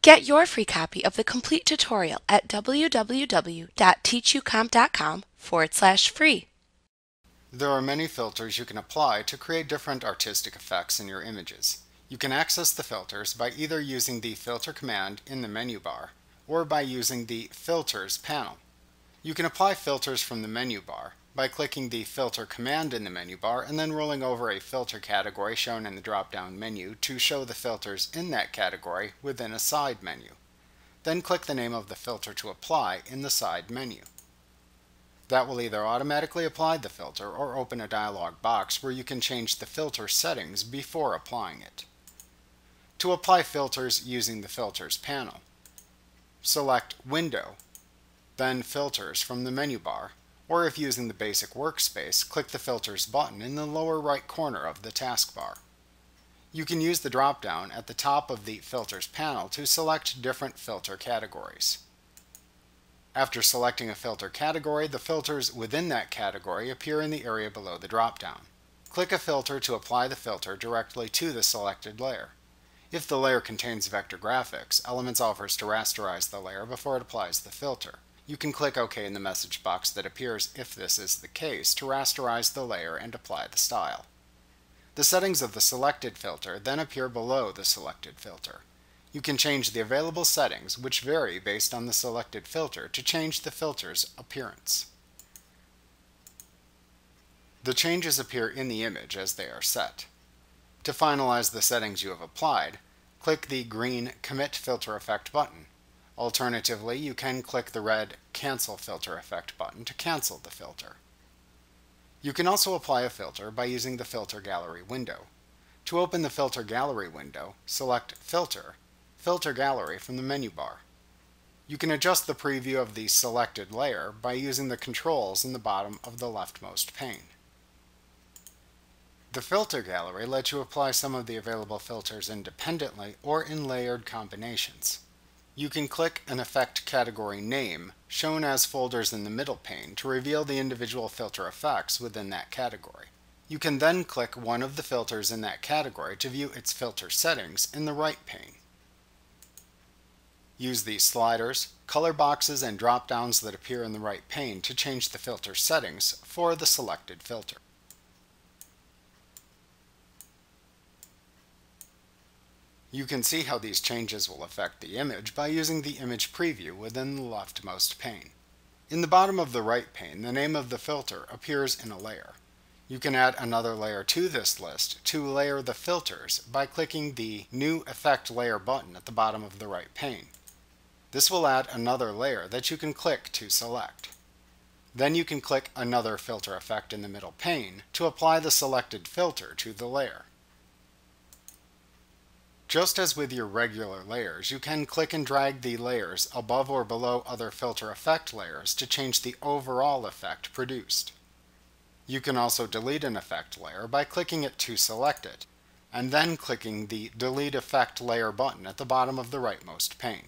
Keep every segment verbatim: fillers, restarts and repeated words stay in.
Get your free copy of the complete tutorial at www.teachucomp.com forward slash free. There are many filters you can apply to create different artistic effects in your images. You can access the filters by either using the filter command in the menu bar or by using the filters panel. You can apply filters from the menu bar by clicking the filter command in the menu bar and then rolling over a filter category shown in the drop-down menu to show the filters in that category within a side menu. Then click the name of the filter to apply in the side menu. That will either automatically apply the filter or open a dialog box where you can change the filter settings before applying it. To apply filters using the Filters panel, select Window, then Filters from the menu bar, or if using the basic workspace, click the Filters button in the lower right corner of the taskbar. You can use the drop-down at the top of the Filters panel to select different filter categories. After selecting a filter category, the filters within that category appear in the area below the drop-down. Click a filter to apply the filter directly to the selected layer. If the layer contains vector graphics, Elements offers to rasterize the layer before it applies the filter. You can click OK in the message box that appears if this is the case to rasterize the layer and apply the style. The settings of the selected filter then appear below the selected filter. You can change the available settings, which vary based on the selected filter, to change the filter's appearance. The changes appear in the image as they are set. To finalize the settings you have applied, click the green Commit Filter Effect button. Alternatively, you can click the red Cancel Filter Effect button to cancel the filter. You can also apply a filter by using the Filter Gallery window. To open the Filter Gallery window, select Filter, Filter Gallery from the menu bar. You can adjust the preview of the selected layer by using the controls in the bottom of the leftmost pane. The filter gallery lets you apply some of the available filters independently or in layered combinations. You can click an effect category name, shown as folders in the middle pane, to reveal the individual filter effects within that category. You can then click one of the filters in that category to view its filter settings in the right pane. Use the sliders, color boxes, and drop-downs that appear in the right pane to change the filter settings for the selected filter. You can see how these changes will affect the image by using the image preview within the leftmost pane. In the bottom of the right pane, the name of the filter appears in a layer. You can add another layer to this list to layer the filters by clicking the New Effect Layer button at the bottom of the right pane. This will add another layer that you can click to select. Then you can click another filter effect in the middle pane to apply the selected filter to the layer. Just as with your regular layers, you can click and drag the layers above or below other filter effect layers to change the overall effect produced. You can also delete an effect layer by clicking it to select it, and then clicking the Delete Effect Layer button at the bottom of the rightmost pane.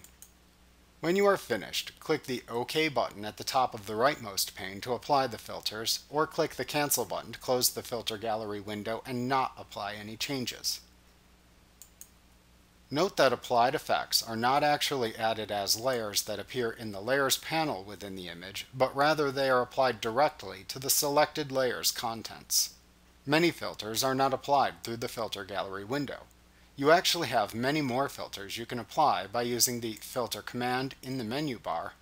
When you are finished, click the OK button at the top of the rightmost pane to apply the filters, or click the Cancel button to close the Filter Gallery window and not apply any changes. Note that applied effects are not actually added as layers that appear in the Layers panel within the image, but rather they are applied directly to the selected layer's contents. Many filters are not applied through the Filter Gallery window. You actually have many more filters you can apply by using the Filter command in the menu bar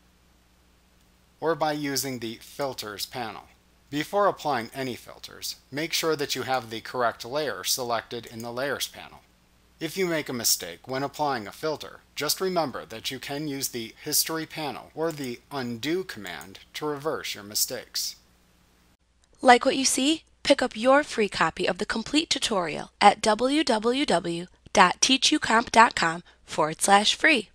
or by using the Filters panel. Before applying any filters, make sure that you have the correct layer selected in the Layers panel. If you make a mistake when applying a filter, just remember that you can use the History panel or the Undo command to reverse your mistakes. Like what you see? Pick up your free copy of the complete tutorial at www.teachucomp.com forward slash free.